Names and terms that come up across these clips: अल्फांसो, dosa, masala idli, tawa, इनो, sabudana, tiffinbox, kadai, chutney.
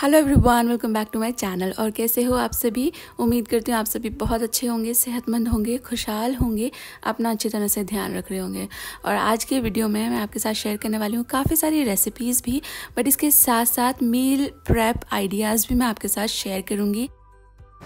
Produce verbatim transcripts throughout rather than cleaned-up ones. Hello everyone, welcome back to my channel. और कैसे हो आप सभी? उम्मीद करती हूँ आप सभी बहुत अच्छे होंगे, सेहतमंद होंगे, खुशहाल होंगे, अपना अच्छी तरह से ध्यान रख रहे होंगे। और आज के वीडियो में मैं आपके साथ शेयर करने वाली हूँ काफ़ी सारी रेसिपीज़ भी, बट इसके साथ साथ मील प्रेप आइडियाज़ भी मैं आपके साथ शेयर करूँगी।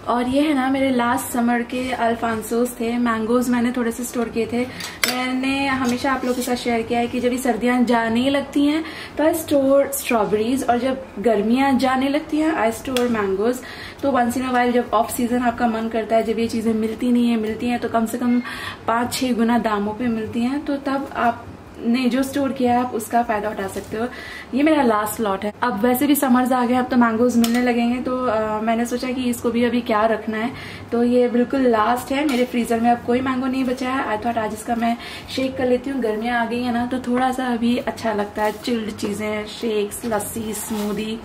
और ये है ना मेरे लास्ट समर के अल्फांसोस थे, मैंगोज़ मैंने थोड़े से स्टोर किए थे। मैंने हमेशा आप लोगों के साथ शेयर किया है कि जब ये सर्दियाँ जाने लगती हैं तो आई स्टोर स्ट्रॉबेरीज, और जब गर्मियाँ जाने लगती हैं आई स्टोर मैंगोज़। तो वंस इन अ वाइल जब ऑफ सीजन आपका मन करता है, जब ये चीज़ें मिलती नहीं है, मिलती हैं तो कम से कम पाँच छः गुना दामों पर मिलती हैं, तो तब आप ने जो स्टोर किया है आप उसका फायदा उठा सकते हो। ये मेरा लास्ट लॉट है। अब वैसे भी समर्स आ गए, अब तो मैंगोज मिलने लगेंगे, तो आ, मैंने सोचा कि इसको भी अभी क्या रखना है, तो ये बिल्कुल लास्ट है। मेरे फ्रीजर में अब कोई मैंगो नहीं बचा है। आई थॉट आज इसका मैं शेक कर लेती हूँ। गर्मियाँ आ गई है ना, तो थोड़ा सा अभी अच्छा लगता है चिल्ड चीज़ें, शेक्स, लस्सी, स्मूदी।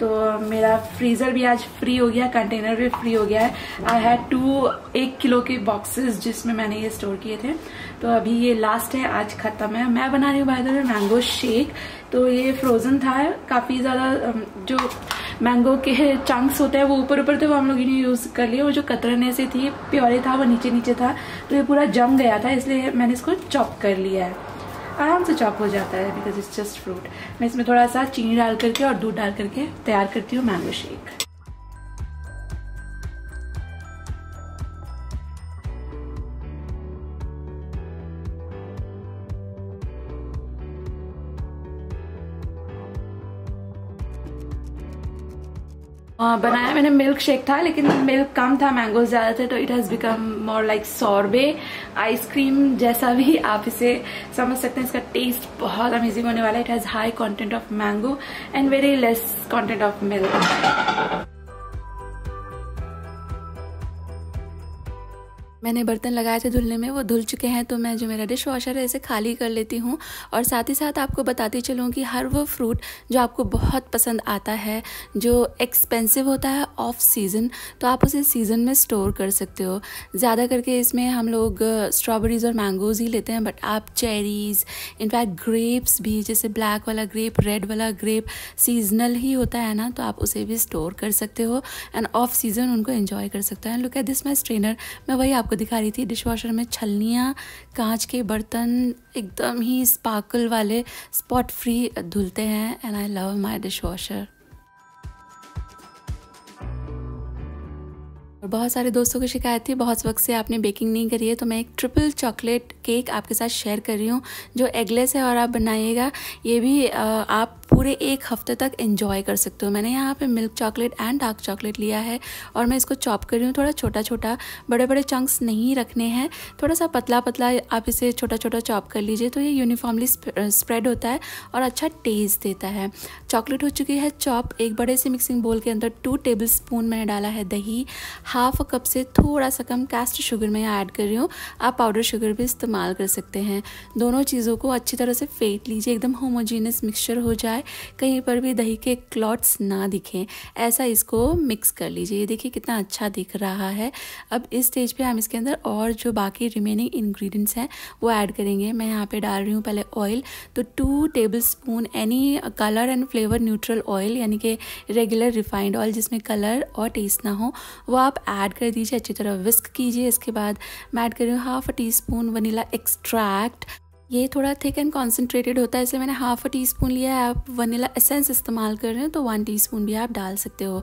तो मेरा फ्रीज़र भी आज फ्री हो गया, कंटेनर भी फ्री हो गया है। आई हैड टू एक किलो के बॉक्सेस जिसमें मैंने ये स्टोर किए थे, तो अभी ये लास्ट है, आज खत्म है। मैं बना रही हूँ by the way mango shake. तो ये फ्रोजन था, काफ़ी ज़्यादा जो मैंगो के चंक्स होते हैं वो ऊपर ऊपर थे, वो हम लोगों ने यूज़ कर लिए। वो जो कतरने से थी, प्योरे था, वो नीचे नीचे था, तो ये पूरा जम गया था, इसलिए मैंने इसको चॉप कर लिया है। आराम से चॉप हो जाता है बिकॉज इट्स जस्ट फ्रूट। मैं इसमें थोड़ा सा चीनी डाल करके और दूध डाल करके तैयार करती हूँ मैंगो शेक। Uh, बनाया मैंने मिल्क शेक था, लेकिन मिल्क कम था, मैंगोज ज़्यादा थे, तो it has become more like sorbet ice cream जैसा भी आप इसे समझ सकते हैं। इसका टेस्ट बहुत अमेजिंग होने वाला है। It has high content of mango and very less content of milk. मैंने बर्तन लगाए थे धुलने में, वो धुल चुके हैं, तो मैं जो मेरा डिश वॉशर है इसे खाली कर लेती हूँ। और साथ ही साथ आपको बताती चलूँ कि हर वो फ्रूट जो आपको बहुत पसंद आता है, जो एक्सपेंसिव होता है ऑफ सीज़न, तो आप उसे सीज़न में स्टोर कर सकते हो। ज़्यादा करके इसमें हम लोग स्ट्रॉबेरीज़ और मैंगोज़ ही लेते हैं, बट आप चेरीज़, इनफैक्ट ग्रेप्स भी, जैसे ब्लैक वाला ग्रेप, रेड वाला ग्रेप सीजनल ही होता है ना, तो आप उसे भी स्टोर कर सकते हो एंड ऑफ सीज़न उनको एंजॉय कर सकते हैं। Look at this my strainer. मैं वही आपको दिखा रही थी, डिश वॉशर में छलनियाँ, कांच के बर्तन एकदम ही स्पार्कल वाले, स्पॉट फ्री धुलते हैं। And I love my dish washer. और बहुत सारे दोस्तों की शिकायत थी बहुत वक्त से आपने बेकिंग नहीं करी है, तो मैं एक ट्रिपल चॉकलेट केक आपके साथ शेयर कर रही हूँ जो एगलेस है, और आप बनाइएगा। ये भी आप पूरे एक हफ्ते तक एंजॉय कर सकते हो। मैंने यहाँ पे milk chocolate and dark chocolate लिया है और मैं इसको चॉप कर रही हूँ, थोड़ा छोटा छोटा, बड़े बड़े चंक्स नहीं रखने हैं, थोड़ा सा पतला पतला आप इसे छोटा छोटा चॉप कर लीजिए, तो ये यूनिफॉर्मली स्प्रेड होता है और अच्छा टेस्ट देता है। चॉकलेट हो चुकी है चॉप। एक बड़े से मिक्सिंग बोल के अंदर टू टेबल स्पून मैंने डाला है दही, हाफ कप से थोड़ा सा कम कास्ट शुगर मैं ऐड कर रही हूँ। आप पाउडर शुगर भी इस्तेमाल कर सकते हैं। दोनों चीज़ों को अच्छी तरह से फेंट लीजिए, एकदम होमोजीनियस मिक्सचर हो जाए, कहीं पर भी दही के क्लॉट्स ना दिखें, ऐसा इसको मिक्स कर लीजिए। ये देखिए कितना अच्छा दिख रहा है। अब इस स्टेज पे हम इसके अंदर और जो बाकी रिमेनिंग इंग्रेडिएंट्स हैं वो ऐड करेंगे। मैं यहाँ पे डाल रही हूँ पहले ऑयल, तो two tablespoon any colour and flavour neutral oil, यानी कि रेगुलर रिफाइंड ऑयल जिसमें कलर और टेस्ट ना हो, वो आप ऐड कर दीजिए। अच्छी तरह विस्क कीजिए। इसके बाद मैं ऐड कर रही हूँ half tea spoon vanilla extract. ये थोड़ा थिक एंड कॉन्सेंट्रेटेड होता है, इसलिए मैंने हाफ अ टी स्पून लिया है। आप वनीला एसेंस इस्तेमाल कर रहे हो तो वन टीस्पून भी आप डाल सकते हो।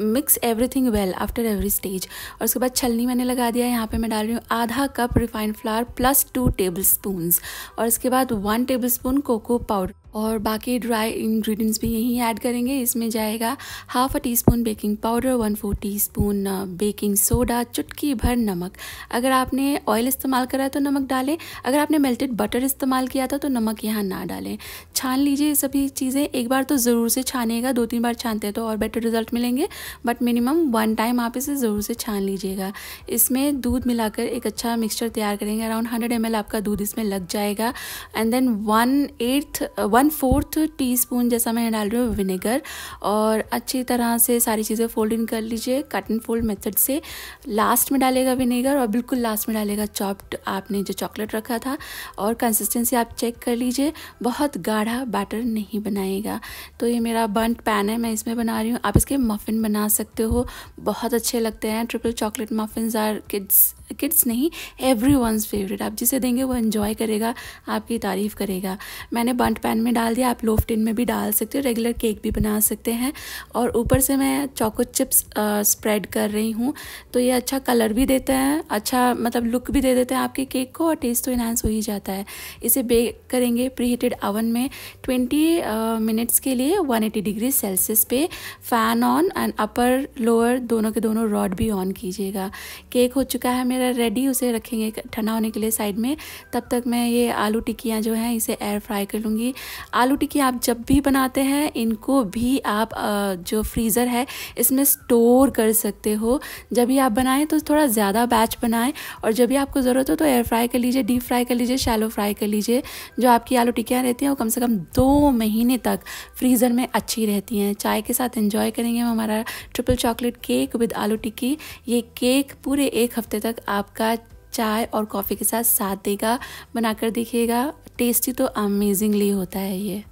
Mix everything well after every stage. और उसके बाद छलनी मैंने लगा दिया है। यहाँ पे मैं डाल रही हूँ आधा cup refined flour plus two table spoons, और इसके बाद one table spoon cocoa powder, और बाकी ड्राई इंग्रेडिएंट्स भी यही ऐड करेंगे। इसमें जाएगा half a teaspoon baking powder, one four teaspoon baking soda, चुटकी भर नमक। अगर आपने ऑयल इस्तेमाल करा तो नमक डालें, अगर आपने मेल्टेड बटर इस्तेमाल किया था तो नमक यहाँ ना डालें। छान लीजिए सभी चीज़ें एक बार, तो ज़रूर से छानिएगा। दो तीन बार छानते हैं तो और बेटर रिजल्ट मिलेंगे, बट मिनिमम वन टाइम आप इसे ज़रूर से छान लीजिएगा। इसमें दूध मिलाकर एक अच्छा मिक्सचर तैयार करेंगे। अराउंड हंड्रेड एम एल आपका दूध इसमें लग जाएगा। And then one eighth one fourth teaspoon जैसा मैं डाल रही हूँ विनेगर। और अच्छी तरह से सारी चीज़ें फोल्ड इन कर लीजिए कट एंड फोल्ड मेथड से। लास्ट में डालेगा विनेगर और बिल्कुल लास्ट में डालेगा चॉप्ड आपने जो चॉकलेट रखा था। और कंसिस्टेंसी आप चेक कर लीजिए, बहुत गाढ़ा बैटर नहीं बनाएगा। तो ये मेरा बंट पैन है, मैं इसमें बना रही हूँ। आप इसके मफ़िन बना सकते हो, बहुत अच्छे लगते हैं। Triple chocolate muffins are kids kids नहीं एवरी वंस फेवरेट। आप जिसे देंगे वो एंजॉय करेगा, आपकी तारीफ़ करेगा। मैंने बंट पैन में डाल दिया, आप लोफ टिन में भी डाल सकते हो, रेगुलर केक भी बना सकते हैं। और ऊपर से मैं चॉको चिप्स स्प्रेड कर रही हूँ, तो ये अच्छा कलर भी देते हैं, अच्छा मतलब लुक भी दे देते हैं आपके केक को, और टेस्ट तो इन्हांस हो ही जाता है। इसे बेक करेंगे प्रीहीटेड अवन में ट्वेंटी मिनट्स uh, के लिए वन एटी डिग्री सेल्सियस पे। Fan on and upper lower दोनों के दोनों रॉड भी ऑन कीजिएगा। केक हो चुका है मेरा रेडी, उसे रखेंगे ठंडा होने के लिए साइड में। तब तक मैं ये आलू टिक्कियाँ जो हैं इसे एयर फ्राई कर लूँगी। आलू टिक्कियाँ आप जब भी बनाते हैं इनको भी आप जो फ्रीज़र है इसमें स्टोर कर सकते हो। जब भी आप बनाएं तो थोड़ा ज़्यादा बैच बनाएं, और जब भी आपको ज़रूरत हो तो एयर फ्राई कर लीजिए, डीप फ्राई कर लीजिए, शैलो फ्राई कर लीजिए। जो आपकी आलू टिक्कियाँ रहती हैं वो कम से कम दो महीने तक फ्रीज़र में अच्छी रहती हैं। चाय के साथ एंजॉय करेंगे हम हमारा ट्रिपल चॉकलेट केक विद आलू टिक्की। ये केक पूरे एक हफ्ते तक आपका चाय और कॉफ़ी के साथ साथ देगा। बनाकर देखिएगा, टेस्टी तो अमेजिंगली होता है ये।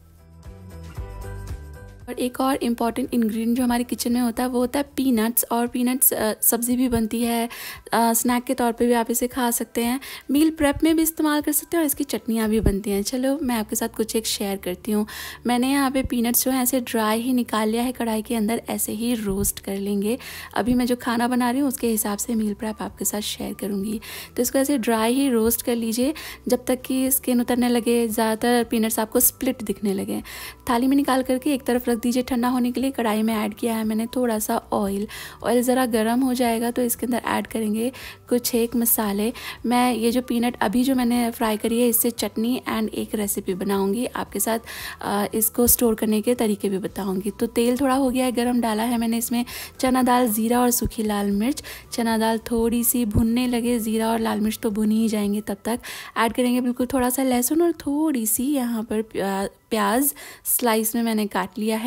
और एक और इम्पॉर्टेंट इंग्रेडिएंट जो हमारे किचन में होता है वो होता है पीनट्स। और पीनट्स सब्ज़ी भी बनती है, स्नैक के तौर पे भी आप इसे खा सकते हैं, मील प्रेप में भी इस्तेमाल कर सकते हैं, और इसकी चटनियाँ भी बनती हैं। चलो मैं आपके साथ कुछ एक शेयर करती हूँ। मैंने यहाँ पे पीनट्स जो हैं ऐसे ड्राई ही निकाल लिया है, कढ़ाई के अंदर ऐसे ही रोस्ट कर लेंगे। अभी मैं जो खाना बना रही हूँ उसके हिसाब से मील प्रेप आपके साथ शेयर करूँगी। तो इसको ऐसे ड्राई ही रोस्ट कर लीजिए जब तक कि स्किन उतरने लगे, ज़्यादातर पीनट्स आपको स्प्लिट दिखने लगे। थाली में निकाल करके एक तरफ दीजिए ठंडा होने के लिए। कढ़ाई में ऐड किया है मैंने थोड़ा सा ऑयल। ऑयल ज़रा गर्म हो जाएगा तो इसके अंदर ऐड करेंगे कुछ एक मसाले। मैं ये जो पीनट अभी जो मैंने फ्राई करी है इससे चटनी एंड एक रेसिपी बनाऊंगी आपके साथ, इसको स्टोर करने के तरीके भी बताऊंगी। तो तेल थोड़ा हो गया है गर्म, डाला है मैंने इसमें चना दाल, ज़ीरा और सूखी लाल मिर्च। चना दाल थोड़ी सी भुनने लगे, ज़ीरा और लाल मिर्च तो भुन ही जाएंगे तब तक। ऐड करेंगे बिल्कुल थोड़ा सा लहसुन और थोड़ी सी यहाँ पर प्याज स्लाइस में मैंने काट लिया है।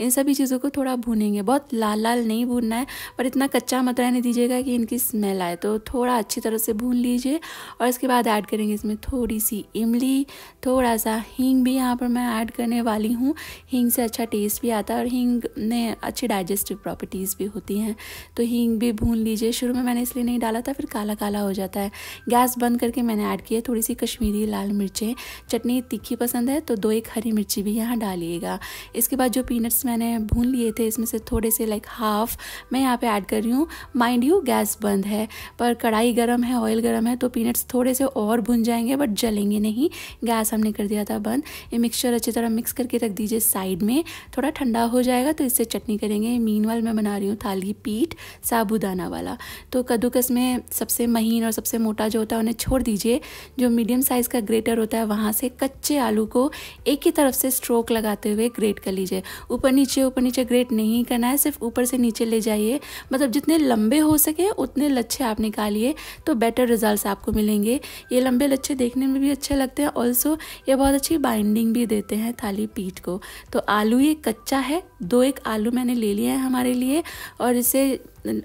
इन सभी चीज़ों को थोड़ा भूनेंगे, बहुत लाल लाल नहीं भूनना है, पर इतना कच्चा मत रहने दीजिएगा कि इनकी स्मेल आए। तो थोड़ा अच्छी तरह से भून लीजिए। और इसके बाद ऐड करेंगे इसमें थोड़ी सी इमली, थोड़ा सा हींग भी यहाँ पर मैं ऐड करने वाली हूँ। हींग से अच्छा टेस्ट भी आता है और हींग में अच्छी डाइजेस्टिव प्रॉपर्टीज़ भी होती हैं। तो हींग भी भून लीजिए। शुरू में मैंने इसलिए नहीं डाला था, फिर काला काला हो जाता है। गैस बंद करके मैंने ऐड किया थोड़ी सी कश्मीरी लाल मिर्चें। चटनी तीखी पसंद है तो दो एक हरी मिर्ची भी यहाँ डालिएगा। इसके बाद जो पीनट्स मैंने भून लिए थे इसमें से थोड़े से लाइक हाफ मैं यहाँ पे ऐड कर रही हूँ। माइंड यू गैस बंद है, पर कढ़ाई गर्म है, ऑयल गर्म है, तो पीनट्स थोड़े से और भुन जाएंगे बट जलेंगे नहीं। गैस हमने कर दिया था बंद। ये मिक्सचर अच्छी तरह मिक्स करके रख दीजिए साइड में, थोड़ा ठंडा हो जाएगा तो इससे चटनी करेंगे। मीनवाइल मैं बना रही हूँ थाली पीठ साबूदाना वाला। तो कद्दूकस में सबसे महीन और सबसे मोटा जो होता है उन्हें छोड़ दीजिए। जो मीडियम साइज़ का ग्रेटर होता है वहाँ से कच्चे आलू को एक की तरफ से स्ट्रोक लगाते हुए ग्रेट कर लीजिए। ऊपर नीचे ऊपर नीचे ग्रेट नहीं करना है, सिर्फ ऊपर से नीचे ले जाइए। मतलब जितने लंबे हो सके उतने लच्छे आप निकालिए तो बेटर रिजल्ट्स आपको मिलेंगे। ये लंबे लच्छे देखने में भी अच्छे लगते हैं, ऑल्सो ये बहुत अच्छी बाइंडिंग भी देते हैं थाली पीठ को। तो आलू ये कच्चा है, दो एक आलू मैंने ले लिया है हमारे लिए, और इसे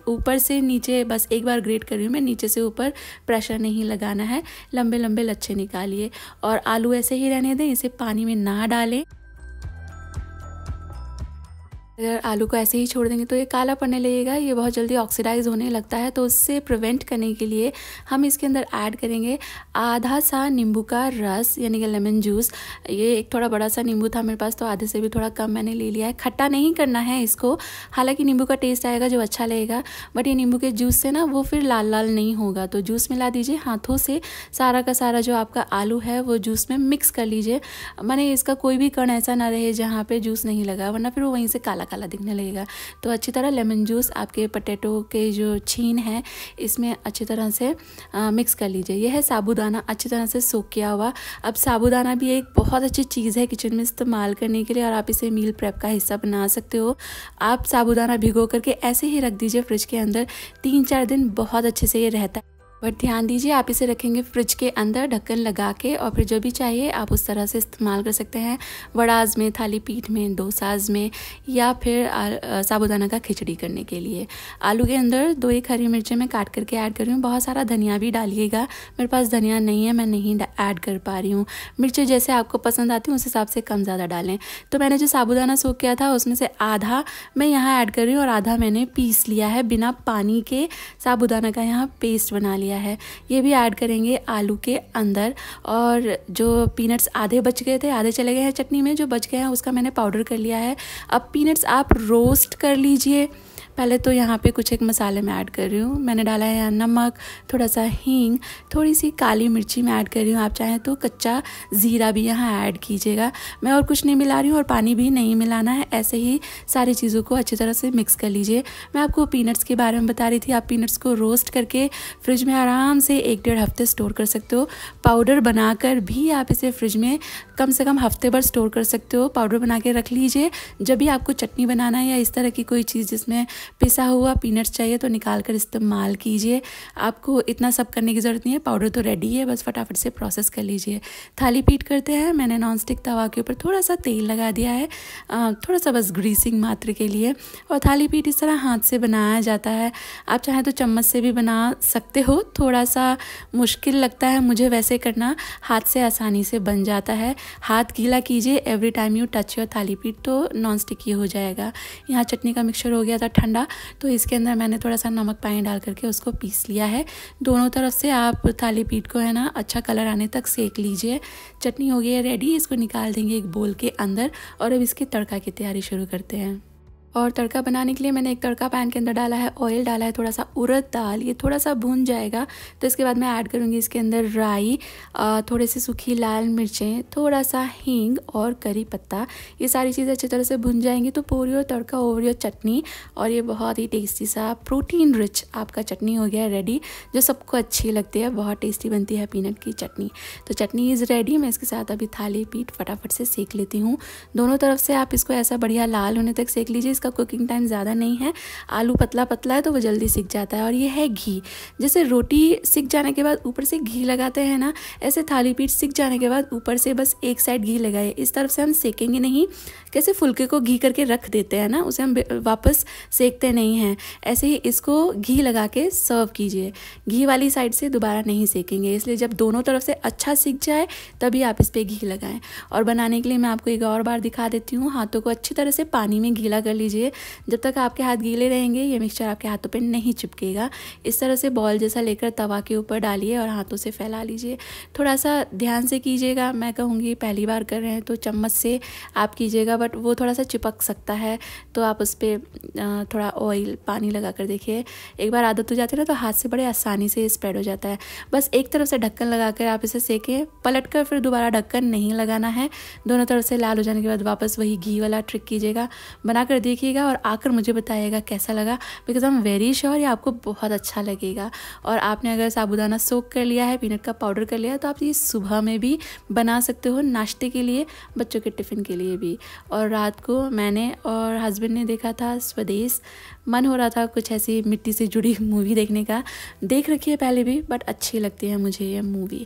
ऊपर से नीचे बस एक बार ग्रेट कर रही हूँ मैं, नीचे से ऊपर प्रेशर नहीं लगाना है। लंबे लंबे लच्छे निकालिए और आलू ऐसे ही रहने दें, इसे पानी में ना डालें। अगर आलू को ऐसे ही छोड़ देंगे तो ये काला पड़ने लगेगा, ये बहुत जल्दी ऑक्सीडाइज होने लगता है। तो उससे प्रिवेंट करने के लिए हम इसके अंदर ऐड करेंगे आधा सा नींबू का रस यानी कि लेमन जूस। ये एक थोड़ा बड़ा सा नींबू था मेरे पास तो आधे से भी थोड़ा कम मैंने ले लिया है। खट्टा नहीं करना है इसको, हालांकि नींबू का टेस्ट आएगा जो अच्छा लगेगा, बट ये नींबू के जूस से ना वो फिर लाल लाल नहीं होगा। तो जूस मिला दीजिए हाथों से, सारा का सारा जो आपका आलू है वो जूस में मिक्स कर लीजिए। माने इसका कोई भी कण ऐसा ना रहे जहाँ पर जूस नहीं लगा, वरना फिर वो वहीं से काला काला दिखने लगेगा। तो अच्छी तरह लेमन जूस आपके पटेटो के जो छीन है इसमें अच्छी तरह से आ, मिक्स कर लीजिए। यह है साबूदाना अच्छी तरह से सोख किया हुआ। अब साबूदाना भी एक बहुत अच्छी चीज़ है किचन में इस्तेमाल करने के लिए, और आप इसे मील प्रेप का हिस्सा बना सकते हो। आप साबूदाना भिगो करके ऐसे ही रख दीजिए फ्रिज के अंदर, तीन चार दिन बहुत अच्छे से ये रहता है। बट ध्यान दीजिए आप इसे रखेंगे फ्रिज के अंदर ढक्कन लगा के, और फिर जो भी चाहिए आप उस तरह से इस्तेमाल कर सकते हैं वड़ाज में, थाली पीठ में, डोसाज में, या फिर साबुदाना का खिचड़ी करने के लिए। आलू के अंदर दो एक हरी मिर्चें मैं काट करके ऐड कर रही हूँ। बहुत सारा धनिया भी डालिएगा, मेरे पास धनिया नहीं है, मैं नहीं ऐड कर पा रही हूँ। मिर्चें जैसे आपको पसंद आती हैं उस हिसाब से कम ज़्यादा डालें। तो मैंने जो साबुदाना सोख किया था उसमें से आधा मैं यहाँ ऐड कर रही हूँ और आधा मैंने पीस लिया है, बिना पानी के साबुदाना का यहाँ पेस्ट बना लिया है। ये भी ऐड करेंगे आलू के अंदर। और जो पीनट्स आधे बच गए थे, आधे चले गए हैं चटनी में, जो बच गए हैं उसका मैंने पाउडर कर लिया है। अब पीनट्स आप रोस्ट कर लीजिए। पहले तो यहाँ पे कुछ एक मसाले मैं ऐड कर रही हूँ। मैंने डाला है नमक, थोड़ा सा हींग, थोड़ी सी काली मिर्ची मैं ऐड कर रही हूँ। आप चाहें तो कच्चा ज़ीरा भी यहाँ ऐड कीजिएगा। मैं और कुछ नहीं मिला रही हूँ और पानी भी नहीं मिलाना है। ऐसे ही सारी चीज़ों को अच्छी तरह से मिक्स कर लीजिए। मैं आपको पीनट्स के बारे में बता रही थी। आप पीनट्स को रोस्ट करके फ्रिज में आराम से एक डेढ़ हफ्ते स्टोर कर सकते हो। पाउडर बनाकर भी आप इसे फ्रिज में कम से कम हफ्ते भर स्टोर कर सकते हो। पाउडर बना के रख लीजिए। जब भी आपको चटनी बनाना है या इस तरह की कोई चीज़ जिसमें पिसा हुआ पीनट्स चाहिए तो निकाल कर इस्तेमाल कीजिए। आपको इतना सब करने की ज़रूरत नहीं है, पाउडर तो रेडी है, बस फटाफट से प्रोसेस कर लीजिए। थाली पीट करते हैं। मैंने नॉनस्टिक तवा के ऊपर थोड़ा सा तेल लगा दिया है, थोड़ा सा बस ग्रीसिंग मात्र के लिए। और थाली पीट इस तरह हाथ से बनाया जाता है। आप चाहें तो चम्मच से भी बना सकते हो। थोड़ा सा मुश्किल लगता है मुझे वैसे करना, हाथ से आसानी से बन जाता है। हाथ गीला कीजिए every time you touch your थाली पीट, तो नॉनस्टिक ही हो जाएगा। यहाँ चटनी का मिक्सचर हो गया था ठंडा, तो इसके अंदर मैंने थोड़ा सा नमक पानी डाल करके उसको पीस लिया है। दोनों तरफ से आप थाली पीठ को है ना अच्छा कलर आने तक सेक लीजिए। चटनी हो गई है रेडी। इसको निकाल देंगे एक बोल के अंदर और अब इसके तड़का की तैयारी शुरू करते हैं। और तड़का बनाने के लिए मैंने एक तड़का पैन के अंदर डाला है, ऑयल डाला है, थोड़ा सा उड़द दाल, ये थोड़ा सा भून जाएगा। तो इसके बाद मैं ऐड करूँगी इसके अंदर राई, थोड़े से सूखी लाल मिर्चें, थोड़ा सा हींग और करी पत्ता। ये सारी चीज़ें अच्छी तरह से भुन जाएंगी तो पूरी और तड़का ओवर योर चटनी। और ये बहुत ही टेस्टी सा प्रोटीन रिच आपका चटनी हो गया है रेडी, जो सबको अच्छी लगती है। बहुत टेस्टी बनती है पीनट की चटनी। तो चटनी इज़ रेडी। मैं इसके साथ अभी थाली पीठ फटाफट से सेक लेती हूँ। दोनों तरफ से आप इसको ऐसा बढ़िया लाल होने तक सेक लीजिए। कुकिंग टाइम ज़्यादा नहीं है। आलू पतला पतला है तो वो जल्दी सिक जाता है। और ये है घी, जैसे रोटी सिक जाने के बाद ऊपर से घी लगाते हैं ना, ऐसे थाली पीठ सिक जाने के बाद ऊपर से बस एक साइड घी लगाए। इस तरफ से हम सेकेंगे नहीं। कैसे फुलके को घी करके रख देते हैं ना, उसे हम वापस सेकते नहीं हैं। ऐसे ही इसको घी लगा के सर्व कीजिए। घी वाली साइड से दोबारा नहीं सेकेंगे, इसलिए जब दोनों तरफ से अच्छा सिक जाए तभी आप इस पर घी लगाएं। और बनाने के लिए मैं आपको एक और बार दिखा देती हूँ। हाथों को अच्छी तरह से पानी में गीला कर लीजिए। जब तक आपके हाथ गीले रहेंगे ये मिक्सचर आपके हाथों पे नहीं चिपकेगा। इस तरह से बॉल जैसा लेकर तवा के ऊपर डालिए और हाथों से फैला लीजिए। थोड़ा सा ध्यान से कीजिएगा। मैं कहूँगी पहली बार कर रहे हैं तो चम्मच से आप कीजिएगा, बट वो थोड़ा सा चिपक सकता है, तो आप उस पर थोड़ा ऑयल पानी लगा कर देखिए। एक बार आदत हो जाती है ना तो हाथ से बड़े आसानी से स्प्रेड हो जाता है। बस एक तरफ से ढक्कन लगा कर आप इसे सेकें, पलट कर फिर दोबारा ढक्कन नहीं लगाना है। दोनों तरफ से लाल हो जाने के बाद वापस वही घी वाला ट्रिक कीजिएगा। बना कर देखिए और आकर मुझे बताइएगा कैसा लगा, because I am very sure ये आपको बहुत अच्छा लगेगा। और आपने अगर साबुदाना सोख कर लिया है, पीनट का पाउडर कर लिया है, तो आप ये सुबह में भी बना सकते हो, नाश्ते के लिए, बच्चों के टिफ़िन के लिए भी। और रात को मैंने और हस्बैंड ने देखा था स्वदेश। मन हो रहा था कुछ ऐसी मिट्टी से जुड़ी मूवी देखने का। देख रखी है पहले भी, बट अच्छी लगती है मुझे ये मूवी।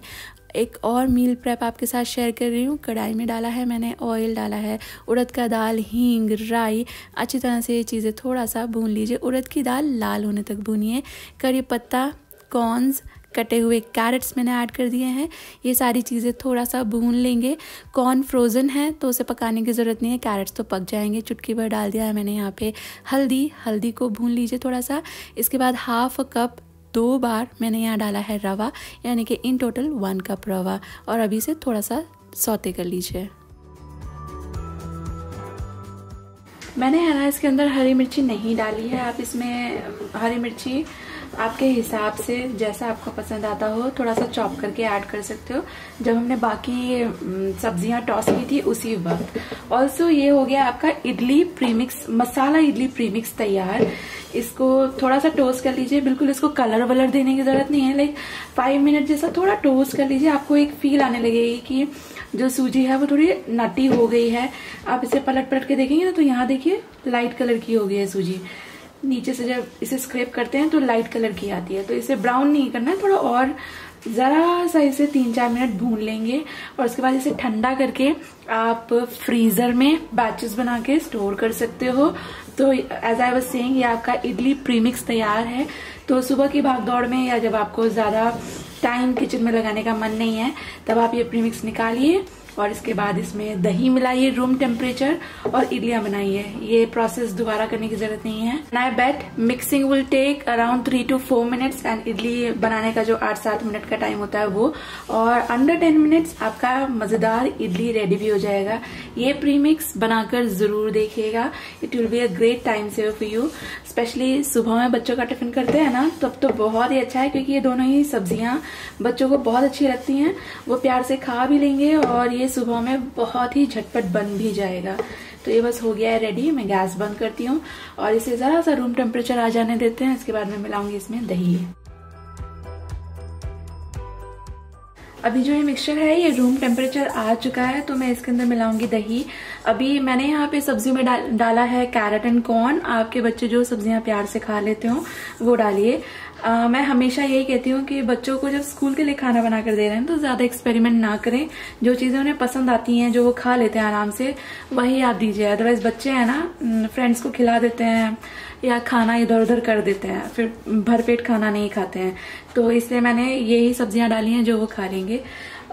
एक और मील प्रेप आपके साथ शेयर कर रही हूँ। कढ़ाई में डाला है मैंने ऑयल, डाला है उड़द का दाल, हींग, राई। अच्छी तरह से ये चीज़ें थोड़ा सा भून लीजिए। उड़द की दाल लाल होने तक भूनिए। करी पत्ता, कॉर्न्स, कटे हुए कैरेट्स मैंने ऐड कर दिए हैं। ये सारी चीज़ें थोड़ा सा भून लेंगे। कॉर्न फ्रोज़न है तो उसे पकाने की ज़रूरत नहीं है, कैरेट्स तो पक जाएंगे। चुटकी भर डाल दिया है मैंने यहाँ पे हल्दी। हल्दी को भून लीजिए थोड़ा सा। इसके बाद हाफ कप, दो बार मैंने यहाँ डाला है रवा, यानी कि इन टोटल वन कप रवा। और अभी से थोड़ा सा सौते कर लीजिए। मैंने है ना इसके अंदर हरी मिर्ची नहीं डाली है। आप इसमें हरी मिर्ची आपके हिसाब से जैसा आपको पसंद आता हो थोड़ा सा चॉप करके ऐड कर सकते हो। जब हमने बाकी सब्जियां टॉस की थी उसी वक्त। ऑल्सो ये हो गया आपका इडली प्रीमिक्स, मसाला इडली प्रीमिक्स तैयार। इसको थोड़ा सा टोस्ट कर लीजिए। बिल्कुल इसको कलर वलर देने की जरूरत नहीं है। लाइक फाइव मिनट जैसा थोड़ा टोस्ट कर लीजिए। आपको एक फील आने लगेगी कि जो सूजी है वो थोड़ी नटी हो गई है। आप इसे पलट पलट के देखेंगे ना तो यहाँ देखिए लाइट कलर की हो गई है सूजी। नीचे से जब इसे स्क्रैप करते हैं तो लाइट कलर की आती है। तो इसे ब्राउन नहीं करना है, थोड़ा और ज़रा सा इसे तीन चार मिनट भून लेंगे और उसके बाद इसे ठंडा करके आप फ्रीज़र में बैचेस बना के स्टोर कर सकते हो। तो एज आई वाज सेइंग, ये आपका इडली प्रीमिक्स तैयार है। तो सुबह की भागदौड़ में या जब आपको ज़्यादा टाइम किचन में लगाने का मन नहीं है, तब आप ये प्रीमिक्स निकालिए और इसके बाद इसमें दही मिलाइए रूम टेम्परेचर और इडलियाँ बनाइए। ये प्रोसेस दोबारा करने की जरूरत नहीं है। I bet mixing will take around three two four minutes and idli बनाने का जो आठ सात मिनट का टाइम होता है वो, और अंडर टेन मिनट्स आपका मजेदार इडली रेडी भी हो जाएगा। ये प्रीमिक्स बनाकर जरूर देखिएगा, it will be a great time saver for you. Specially सुबह में बच्चों का टिफिन करते हैं ना, तब तो बहुत ही अच्छा है, क्योंकि ये दोनों ही सब्जियाँ बच्चों को बहुत अच्छी लगती हैं, वो प्यार से खा भी लेंगे और ये सुबह में बहुत ही झटपट बन भी जाएगा। तो ये बस हो गया है रेडी। मैं गैस बंद करती हूँ और इसे जरा सा रूम टेम्परेचर आ जाने देते हैं। इसके बाद मैं मिलाऊंगी इसमें दही। अभी जो ये मिक्सचर है ये रूम टेम्परेचर आ चुका है, तो मैं इसके अंदर मिलाऊंगी दही। अभी मैंने यहाँ पे सब्जी में डा, डाला है कैरेट एंड कॉर्न। आपके बच्चे जो सब्जियाँ प्यार से खा लेते हो वो डालिए। Uh, मैं हमेशा यही कहती हूँ कि बच्चों को जब स्कूल के लिए खाना बनाकर दे रहे हैं तो ज़्यादा एक्सपेरिमेंट ना करें। जो चीज़ें उन्हें पसंद आती हैं, जो वो खा लेते हैं आराम से, वही आप दीजिए। अदरवाइज बच्चे हैं ना, फ्रेंड्स को खिला देते हैं या खाना इधर उधर कर देते हैं, फिर भरपेट खाना नहीं खाते हैं। तो इसलिए मैंने यही सब्जियाँ डाली हैं जो वो खा लेंगे।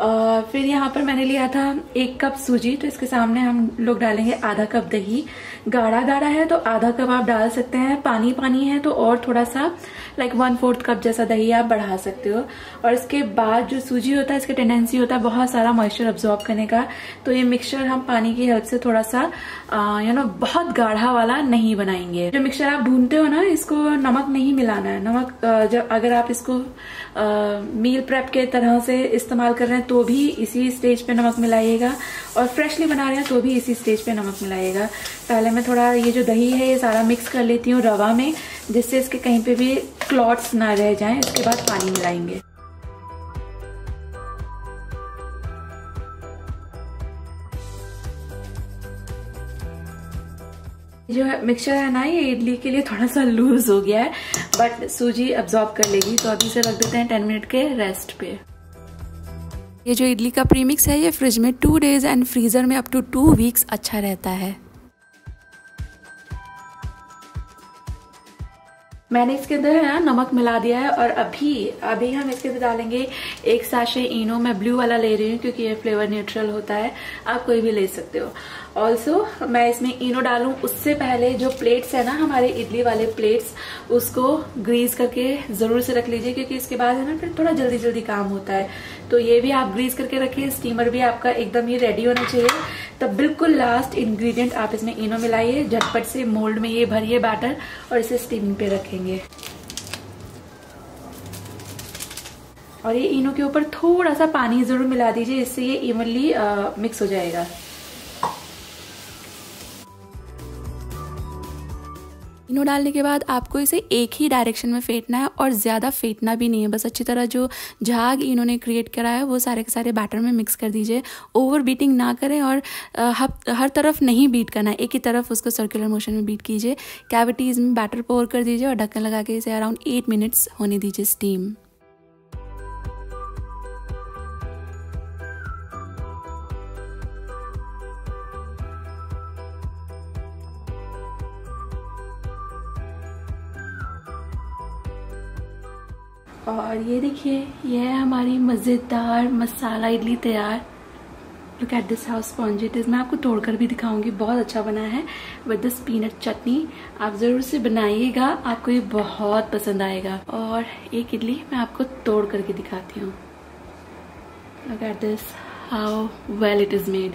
और फिर यहाँ पर मैंने लिया था एक कप सूजी, तो इसके सामने हम लोग डालेंगे आधा कप दही। गाढ़ा गाढ़ा है तो आधा कप आप डाल सकते हैं, पानी पानी है तो और थोड़ा सा लाइक वन फोर्थ कप जैसा दही आप बढ़ा सकते हो। और इसके बाद जो सूजी होता है इसका टेंडेंसी होता है बहुत सारा मॉइस्चर अब्जॉर्ब करने का, तो ये मिक्सचर हम पानी की हेल्प से थोड़ा सा यू नो बहुत गाढ़ा वाला नहीं बनाएंगे। जो मिक्सचर आप भूनते हो ना, इसको नमक नहीं मिलाना है। नमक जब अगर आप इसको मील प्रेप के तरह से इस्तेमाल कर रहे हैं तो भी इसी स्टेज पे नमक मिलाइएगा, और फ्रेशली बना रहे हैं तो भी इसी स्टेज पे नमक मिलाइएगा। पहले मैं थोड़ा ये जो दही है ये सारा मिक्स कर लेती हूँ रवा में, जिससे इसके कहीं पे भी क्लॉट्स ना रह जाएं। इसके बाद पानी मिलाएंगे। जो मिक्सचर है ना ये इडली के लिए थोड़ा सा लूज हो गया है, बट सूजी अब्जॉर्ब कर लेगी। तो अभी से रख देते हैं टेन मिनट के रेस्ट पे। ये जो इडली का प्रीमिक्स है ये फ्रिज में टू डेज एंड फ्रीज़र में अप टू टू वीक्स अच्छा रहता है। मैंने इसके अंदर ना नमक मिला दिया है, और अभी अभी हम इसके अंदर डालेंगे एक साशे इनो। मैं ब्लू वाला ले रही हूँ क्योंकि ये फ्लेवर न्यूट्रल होता है, आप कोई भी ले सकते हो। ऑल्सो मैं इसमें इनो डालूँ उससे पहले जो प्लेट्स है ना हमारे इडली वाले प्लेट्स, उसको ग्रीस करके ज़रूर से रख लीजिए, क्योंकि इसके बाद है ना फिर थोड़ा जल्दी जल्दी काम होता है। तो ये भी आप ग्रीस करके रखिए। स्टीमर भी आपका एकदम ही रेडी होना चाहिए। तब बिल्कुल लास्ट इंग्रेडिएंट आप इसमें इनो मिलाइए, झटपट से मोल्ड में ये भरिए बैटर और इसे स्टीम पे रखेंगे। और ये इनो के ऊपर थोड़ा सा पानी जरूर मिला दीजिए, इससे ये इवनली मिक्स हो जाएगा। इनो डालने के बाद आपको इसे एक ही डायरेक्शन में फेंटना है, और ज़्यादा फेंटना भी नहीं है। बस अच्छी तरह जो झाग इन्होंने क्रिएट करा है वो सारे के सारे बैटर में मिक्स कर दीजिए। ओवर बीटिंग ना करें, और हर तरफ नहीं बीट करना है, एक ही तरफ उसको सर्कुलर मोशन में बीट कीजिए। कैविटीज़ में बैटर पोर कर दीजिए और ढक्कन लगा के इसे अराउंड एट मिनट्स होने दीजिए स्टीम। और ये देखिए, यह है हमारी मज़ेदार मसाला इडली तैयार। Look at this how spongy it is. मैं आपको तोड़कर भी दिखाऊंगी, बहुत अच्छा बना है विद दिस पीनट चटनी। आप ज़रूर से बनाइएगा, आपको ये बहुत पसंद आएगा। और एक इडली मैं आपको तोड़ करके दिखाती हूँ। Look at this how well it is made.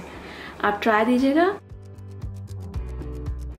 आप ट्राई दीजिएगा।